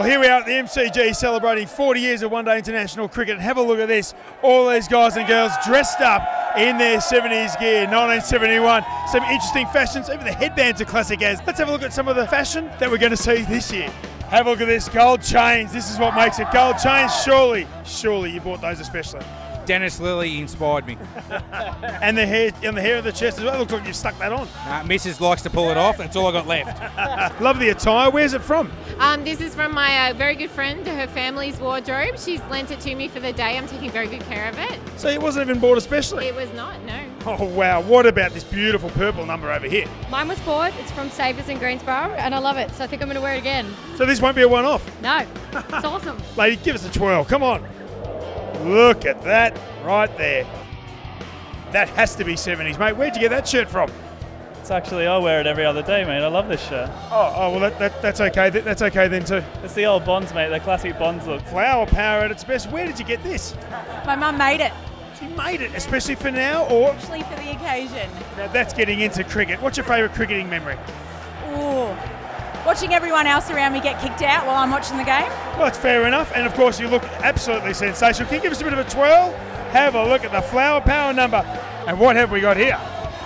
Well, here we are at the MCG celebrating 40 years of one-day international cricket. Have a look at this. All these guys and girls dressed up in their 70s gear, 1971. Some interesting fashions. Even the headbands are classic as. Let's have a look at some of the fashion that we're going to see this year. Have a look at this. Gold chains. This is what makes it. Gold chains. Surely you bought those especially. Dennis Lilly inspired me. And the hair on the hair of the chest as well. It looks like you've stuck that on. Mrs. likes to pull it off. That's all I got left. Love the attire. Where's it from? This is from my very good friend, her family's wardrobe. She's lent it to me for the day. I'm taking very good care of it. So it wasn't even bought especially? It was not, no. Oh, wow. What about this beautiful purple number over here? Mine was bought. It's from Savers in Greensboro, and I love it. So I think I'm going to wear it again. So this won't be a one-off? No. It's awesome. Lady, give us a twirl. Come on. Look at that right there. That has to be 70s, mate. Where'd you get that shirt from? It's actually, I wear it every other day, mate. I love this shirt. Oh well, that's okay. That's okay then too. It's the old Bonds, mate. The classic Bonds look. Flower power at its best. Where did you get this? My mum made it. She made it, especially for now or? Especially for the occasion. Now that's getting into cricket. What's your favourite cricketing memory? Ooh. Watching everyone else around me get kicked out while I'm watching the game. Well, it's fair enough. And of course, you look absolutely sensational. Can you give us a bit of a twirl? Have a look at the flower power number. And what have we got here?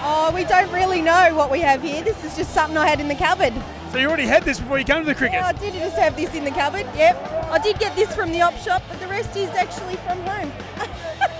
Oh, we don't really know what we have here. This is just something I had in the cupboard. So you already had this before you came to the cricket? Yeah, I did just have this in the cupboard, yep. I did get this from the op shop, but the rest is actually from home.